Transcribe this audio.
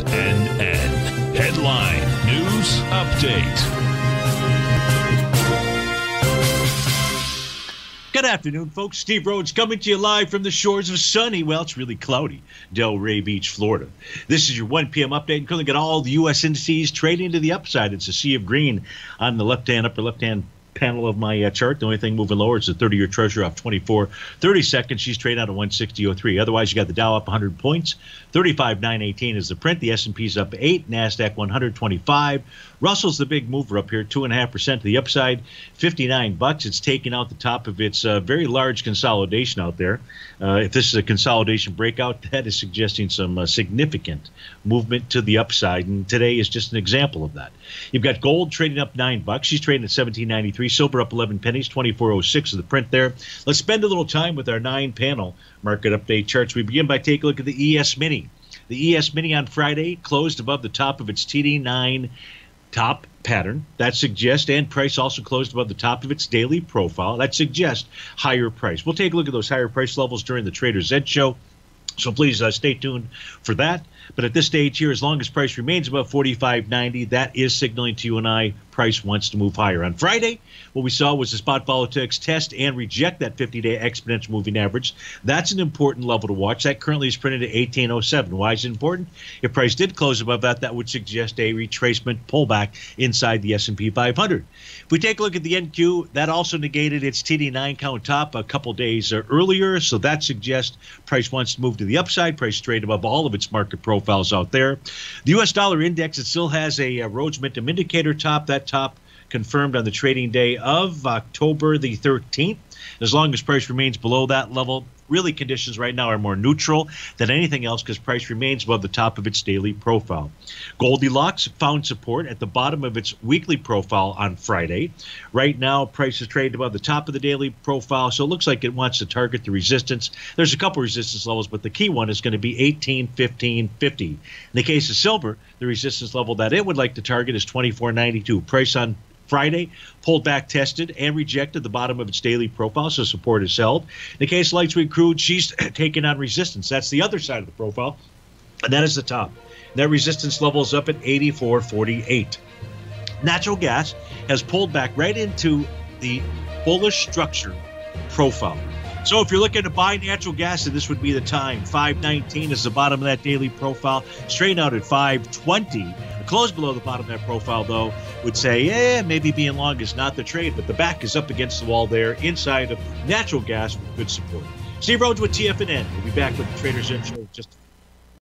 TFNN. Headline News Update. Good afternoon, folks. Steve Rhodes coming to you live from the shores of sunny, well, it's really cloudy, Delray Beach, Florida. This is your 1 p.m. update, including at all the U.S. indices trading to the upside. It's a sea of green on the left-hand, upper left-hand panel of my chart. The only thing moving lower is the 30-year treasury off 24/32. She's trading out of 160.03. Otherwise, you got the Dow up 100 points. 35,918 is the print. The S&P's up 8. NASDAQ 125. Russell's the big mover up here, 2.5% to the upside, $59. It's taking out the top of its very large consolidation out there. If this is a consolidation breakout, that is suggesting some significant movement to the upside, and today is just an example of that. You've got gold trading up $9. She's trading at 17.93. Silver up 11 pennies, 24.06 is the print there. Let's spend a little time with our 9-panel market update charts. We begin by taking a look at the ES Mini. The ES Mini on Friday closed above the top of its TD9 top pattern. That suggests, and price also closed above the top of its daily profile. That suggests higher price. We'll take a look at those higher price levels during the Trader's Edge show. So please stay tuned for that. But at this stage here, as long as price remains above 45.90, that is signaling to you and I price wants to move higher. On Friday, what we saw was the spot Volatex test and reject that 50-day exponential moving average. That's an important level to watch. That currently is printed at 18.07. Why is it important? If price did close above that, that would suggest a retracement pullback inside the S&P 500. If we take a look at the NQ, that also negated its TD9 count top a couple days earlier, so that suggests price wants to move to the upside. Price trade above all of its market profiles out there. The U.S. dollar index, it still has a Rhodes-Mintum indicator top. That top confirmed on the trading day of October the 13th. As long as price remains below that level, really conditions right now are more neutral than anything else because price remains above the top of its daily profile. Goldilocks found support at the bottom of its weekly profile on Friday. Right now, price is trading above the top of the daily profile, so it looks like it wants to target the resistance. There's a couple resistance levels, but the key one is going to be 18.15.50. In the case of silver, the resistance level that it would like to target is 24.92. Price on Friday pulled back, tested, and rejected the bottom of its daily profile, so support is held. In the case of LightSweet Crude, she's taken on resistance. That's the other side of the profile, and that is the top. And that resistance level is up at 84.48. Natural gas has pulled back right into the bullish structure profile. So if you're looking to buy natural gas, then this would be the time. 5.19 is the bottom of that daily profile, straight out at 5.20. A close below the bottom of that profile, though, would say, yeah, maybe being long is not the trade, but the back is up against the wall there inside of natural gas with good support. Steve Rhodes with TFNN. We'll be back with the Trader's Edge show just